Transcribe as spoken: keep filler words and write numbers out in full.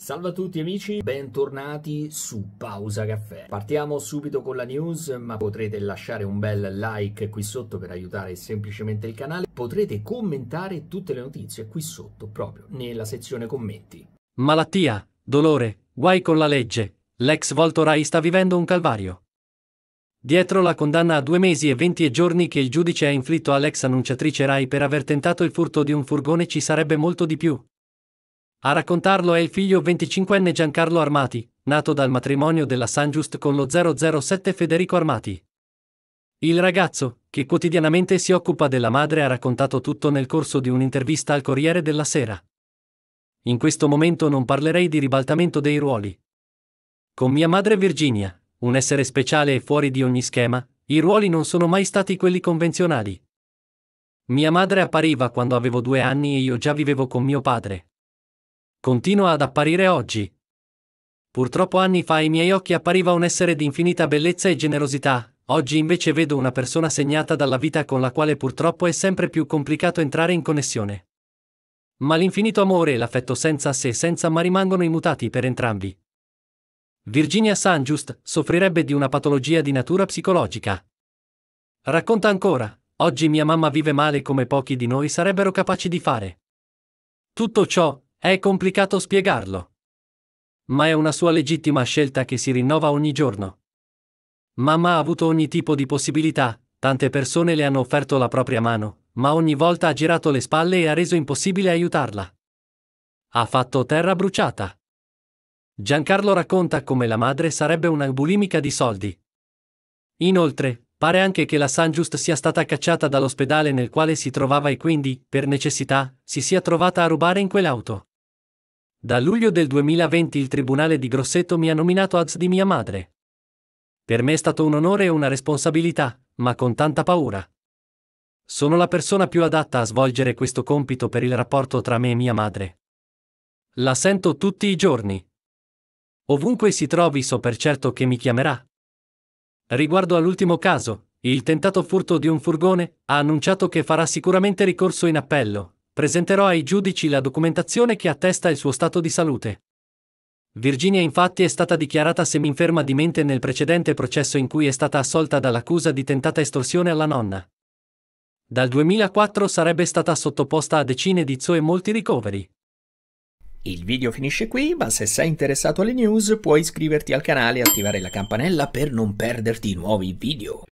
Salve a tutti amici, bentornati su Pausa Caffè. Partiamo subito con la news, ma potrete lasciare un bel like qui sotto per aiutare semplicemente il canale. Potrete commentare tutte le notizie qui sotto, proprio nella sezione commenti. Malattia, dolore, guai con la legge. L'ex volto Rai sta vivendo un calvario. Dietro la condanna a due mesi e venti giorni che il giudice ha inflitto all'ex annunciatrice Rai per aver tentato il furto di un furgone ci sarebbe molto di più. A raccontarlo è il figlio venticinquenne Giancarlo Armati, nato dal matrimonio della Sanjust con lo zero zero sette Federico Armati. Il ragazzo, che quotidianamente si occupa della madre, ha raccontato tutto nel corso di un'intervista al Corriere della Sera. In questo momento non parlerei di ribaltamento dei ruoli. Con mia madre Virginia, un essere speciale e fuori di ogni schema, i ruoli non sono mai stati quelli convenzionali. Mia madre appariva quando avevo due anni e io già vivevo con mio padre. Continua ad apparire oggi. Purtroppo anni fa ai miei occhi appariva un essere di infinita bellezza e generosità, oggi invece vedo una persona segnata dalla vita con la quale purtroppo è sempre più complicato entrare in connessione. Ma l'infinito amore e l'affetto senza se e senza ma rimangono immutati per entrambi. Virginia Sanjust soffrirebbe di una patologia di natura psicologica. Racconta ancora, oggi mia mamma vive male come pochi di noi sarebbero capaci di fare. Tutto ciò è complicato spiegarlo. Ma è una sua legittima scelta che si rinnova ogni giorno. Mamma ha avuto ogni tipo di possibilità, tante persone le hanno offerto la propria mano, ma ogni volta ha girato le spalle e ha reso impossibile aiutarla. Ha fatto terra bruciata. Giancarlo racconta come la madre sarebbe una bulimica di soldi. Inoltre, pare anche che la Sanjust sia stata cacciata dall'ospedale nel quale si trovava e quindi, per necessità, si sia trovata a rubare in quell'auto. Da luglio del duemilaventi il Tribunale di Grosseto mi ha nominato A D S di mia madre. Per me è stato un onore e una responsabilità, ma con tanta paura. Sono la persona più adatta a svolgere questo compito per il rapporto tra me e mia madre. La sento tutti i giorni. Ovunque si trovi so per certo che mi chiamerà. Riguardo all'ultimo caso, il tentato furto di un furgone, ha annunciato che farà sicuramente ricorso in appello. Presenterò ai giudici la documentazione che attesta il suo stato di salute. Virginia infatti è stata dichiarata seminferma di mente nel precedente processo in cui è stata assolta dall'accusa di tentata estorsione alla nonna. Dal duemilaquattro sarebbe stata sottoposta a decine di zoo e molti ricoveri. Il video finisce qui, ma se sei interessato alle news puoi iscriverti al canale e attivare la campanella per non perderti nuovi video.